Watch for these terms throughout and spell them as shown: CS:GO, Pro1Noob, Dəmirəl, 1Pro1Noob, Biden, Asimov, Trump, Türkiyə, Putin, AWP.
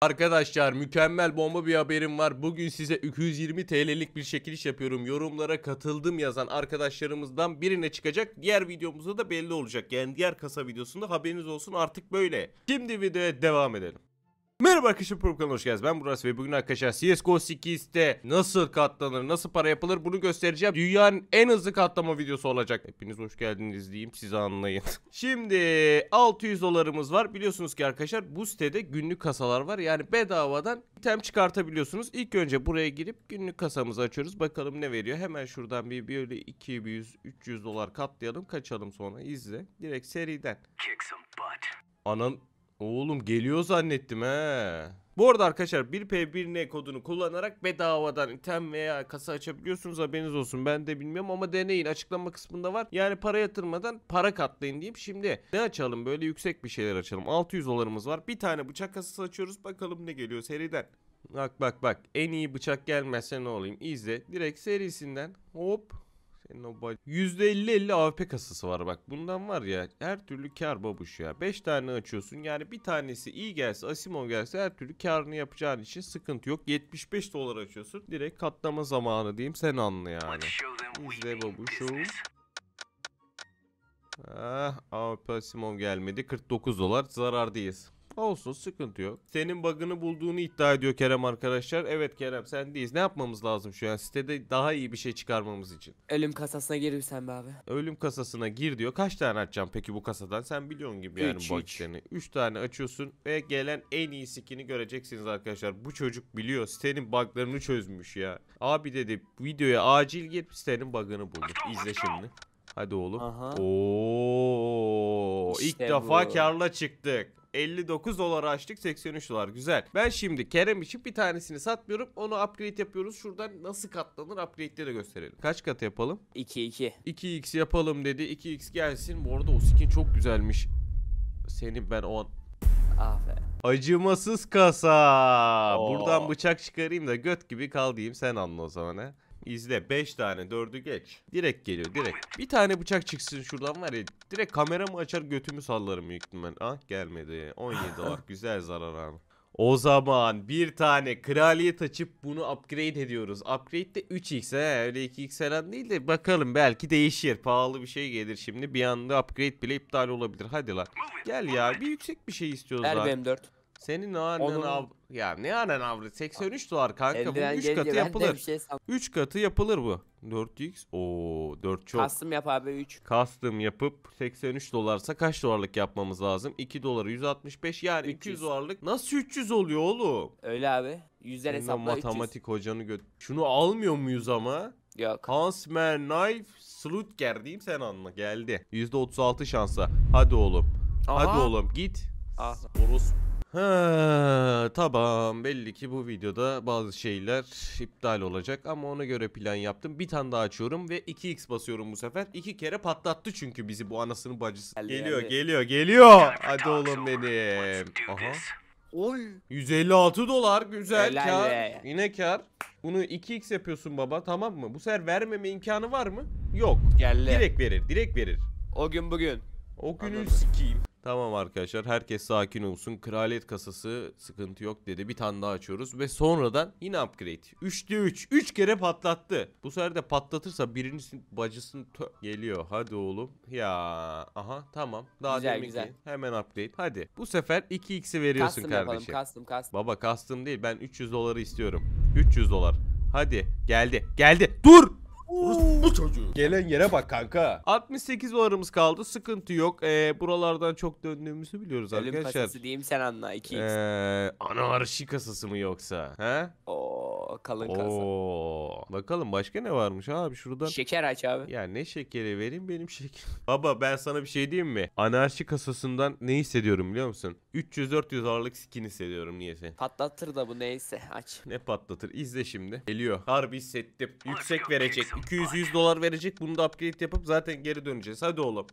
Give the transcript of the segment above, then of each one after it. Arkadaşlar mükemmel bomba bir haberim var. Bugün size 220 TL'lik bir çekiliş yapıyorum. Yorumlara katıldım yazan arkadaşlarımızdan birine çıkacak. Diğer videomuzda da belli olacak. Yani diğer kasa videosunda haberiniz olsun, artık böyle. Şimdi videoya devam edelim. Merhaba arkadaşlar, Pro1Noob hoş geldiniz. Ben Burası ve bugün arkadaşlar CS:GO 8'te nasıl katlanır, nasıl para yapılır bunu göstereceğim. Dünyanın en hızlı katlama videosu olacak. Hepiniz hoş geldiniz diyeyim, sizi anlayın. Şimdi 600 dolarımız var. Biliyorsunuz ki arkadaşlar bu sitede günlük kasalar var. Yani bedavadan item çıkartabiliyorsunuz. İlk önce buraya girip günlük kasamızı açıyoruz. Bakalım ne veriyor. Hemen şuradan bir böyle 200-300 dolar katlayalım. Kaçalım sonra, izle. Direkt seriden. Anan... Oğlum geliyor zannettim he. Bu arada arkadaşlar 1P1N kodunu kullanarak bedavadan item veya kasa açabiliyorsunuz, haberiniz olsun. Ben de bilmiyorum ama deneyin, açıklama kısmında var. Yani para yatırmadan para katlayın diyeyim. Şimdi ne açalım, böyle yüksek bir şeyler açalım. 600 dolarımız var, bir tane bıçak kasası açıyoruz. Bakalım ne geliyor seriden. Bak bak bak, en iyi bıçak gelmezse ne olayım, izle. Direkt serisinden hop. %50-50 AWP kasası var bak. Bundan var ya her türlü kar babuş ya. 5 tane açıyorsun, yani bir tanesi iyi gelse, Asimov gelse her türlü karını yapacağın için sıkıntı yok. 75 dolar açıyorsun. Direkt katlama zamanı diyeyim, sen anla yani. İzle babuşum. Ah, AWP Asimov gelmedi. 49 dolar zarardayız. Olsun, sıkıntı yok. Senin bug'ını bulduğunu iddia ediyor Kerem arkadaşlar. Evet Kerem, sendeyiz. Ne yapmamız lazım şu an sitede daha iyi bir şey çıkarmamız için? Ölüm kasasına gir sen be abi. Ölüm kasasına gir diyor. Kaç tane açacağım peki bu kasadan? Sen biliyorsun gibi yani bu açıklarını. 3 tane açıyorsun ve gelen en iyi skin'i göreceksiniz arkadaşlar. Bu çocuk biliyor, sitenin bug'larını çözmüş ya. Abi dedi videoya acil gir, sitenin bug'ını bulduk. İzle şimdi. Hadi oğlum. Oo, işte ilk defa karla çıktık. 59 dolar açtık, 83 dolar güzel. Ben şimdi Kerem için bir tanesini satmıyorum, onu upgrade yapıyoruz. Şuradan nasıl katlanır upgrade'leri de gösterelim. Kaç kat yapalım? 2x yapalım dedi. 2x gelsin. Bu arada o skin çok güzelmiş. Seni ben o an... Aferin. Acımasız kasa. Oo. Buradan bıçak çıkarayım da göt gibi kal diyeyim, sen anla o zaman he. İzle, 5 tane 4'ü geç. Direkt geliyor direkt. Bir tane bıçak çıksın şuradan var ya, direkt kameramı açar götümü sallarım büyük ihtimal. Ah gelmedi. 17 dolar güzel zarar abi. O zaman bir tane kraliyet açıp bunu upgrade ediyoruz. Upgrade de 3x he, öyle 2x falan değil de bakalım, belki değişir. Pahalı bir şey gelir şimdi, bir anda upgrade bile iptal olabilir. Hadi lan. Gel ya, bir yüksek bir şey istiyoruz abi. LBM4. Senin annen av... Ya ne annen avri? 83 dolar kanka. Eldiven bu 3 katı yapılır. Şey 3 katı yapılır bu. 4x. Oo 4 çok. Custom yap abi 3. Custom yapıp 83 dolarsa kaç dolarlık yapmamız lazım? 2 dolara 165, yani 200 dolarlık. Nasıl 300 oluyor oğlum? Öyle abi. Yüzden hesapla 300. Matematik hocanı göt. Şunu almıyor muyuz ama? Yok. Hansmer Knife Slutger diyeyim, sen anla. Geldi. %36 şansa. Hadi oğlum. Aha. Hadi oğlum git. Ah. Orospu. Ha, tamam, belli ki bu videoda bazı şeyler iptal olacak ama ona göre plan yaptım. Bir tane daha açıyorum ve 2x basıyorum bu sefer. 2 kere patlattı çünkü bizi bu anasının bacısı. Geliyor. Hadi oğlum benim. Aha. Oy. 156 dolar güzel kar. Yine kar. Bunu 2x yapıyorsun baba, tamam mı? Bu sefer vermeme imkanı var mı? Yok. Direkt verir. O gün bugün. O günü sikeyim. Tamam arkadaşlar, herkes sakin olsun. Kraliyet kasası sıkıntı yok dedi. Bir tane daha açıyoruz ve sonradan yine upgrade. 3 kere patlattı. Bu sefer de patlatırsa birincisinin bacısını geliyor. Hadi oğlum. Ya aha tamam. Daha güzel. Hemen upgrade. Hadi. Bu sefer 2x'i veriyorsun custom kardeşim. Custom. Baba custom değil. Ben 300 doları istiyorum. 300 dolar. Hadi. Geldi. Dur. Bu çocuğu. Gelen yere bak kanka. 68 dolarımız kaldı, sıkıntı yok. Buralardan çok döndüğümüzü biliyoruz Ölüm arkadaşlar. Ölüm kasası diyeyim, sen anla. 2x. Anarşi kasası mı yoksa? He? Oo, kalın kasa. Bakalım başka ne varmış abi şuradan. Şeker aç abi. Ya ne şekeri vereyim, benim şeker. Baba ben sana bir şey diyeyim mi? Anarşi kasasından ne hissediyorum biliyor musun? 300-400 dolarlık skin hissediyorum niyeyse. Patlatır da bu neyse, aç. Ne patlatır? İzle şimdi. Geliyor. Harbi hissettim. Yüksek verecek. 200 dolar verecek. Bunu da upgrade yapıp zaten geri döneceğiz.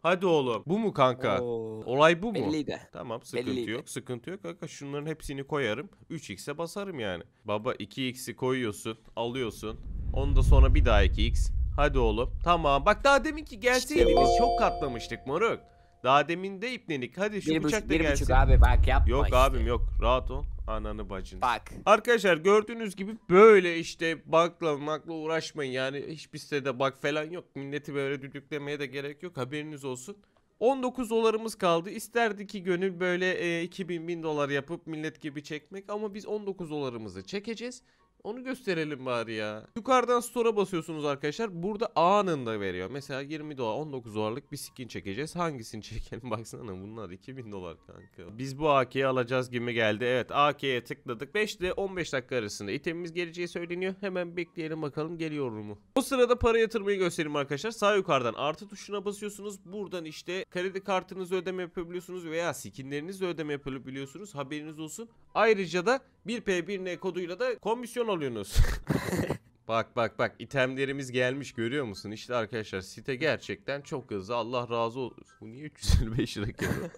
Hadi oğlum. Bu mu kanka? Oo. Olay bu mu? Belliydi. Tamam, sıkıntı yok. Kanka şunların hepsini koyarım. 3x'e basarım yani. Baba 2x'i koyuyorsun, alıyorsun. Onu da sonra bir daha 2x. Hadi oğlum. Tamam. Bak daha demin ki gelseydi işte biz çok katlamıştık moruk. Daha demin de ipnelik. Hadi şu bıçak da gelsin. Abi bak yapma. Yok işte. Abim yok. Rahat ol. ananı bacını. Bak. Arkadaşlar gördüğünüz gibi böyle işte bug'la uğraşmayın. Yani hiçbir sitede bug falan yok. Milleti böyle düdüklemeye de gerek yok. Haberiniz olsun. 19 dolarımız kaldı. İsterdi ki gönül böyle 2000 dolar yapıp millet gibi çekmek. Ama biz 19 dolarımızı çekeceğiz. Onu gösterelim bari ya. Yukarıdan store'a basıyorsunuz arkadaşlar. Burada anında veriyor. Mesela 20 dolar 19 dolarlık bir skin çekeceğiz. Hangisini çekelim? Baksana bunlar 2000 dolar kanka. Biz bu AK'yi alacağız gibi geldi. Evet, AK'ye tıkladık. 5 ile 15 dakika arasında itemimiz geleceği söyleniyor. Hemen bekleyelim bakalım geliyor mu? O sırada para yatırmayı göstereyim arkadaşlar. Sağ yukarıdan artı tuşuna basıyorsunuz. Buradan işte kredi kartınızı ödeme yapabiliyorsunuz veya skinlerinizle ödeme yapabiliyorsunuz. Haberiniz olsun. Ayrıca da 1P1N koduyla da komisyon alıyorsunuz. Bak bak bak, itemlerimiz gelmiş, görüyor musun? İşte arkadaşlar site gerçekten çok hızlı, Allah razı olsun. Bu niye 355 lira geliyor?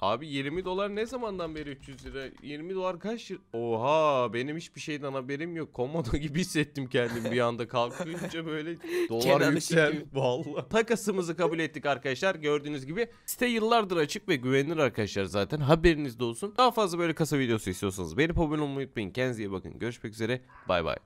Abi 20 dolar ne zamandan beri 300 lira? 20 dolar kaç lira? Oha, benim hiçbir şeyden haberim yok. Komodo gibi hissettim kendimi bir anda kalkınca böyle. Dolar yükseldi vallahi. Takasımızı kabul ettik arkadaşlar. Gördüğünüz gibi site yıllardır açık ve güvenilir arkadaşlar zaten. Haberiniz de olsun. Daha fazla böyle kasa videosu istiyorsanız beğenip abone olmayı unutmayın. Kendinize iyi bakın. Görüşmek üzere. Bay bay.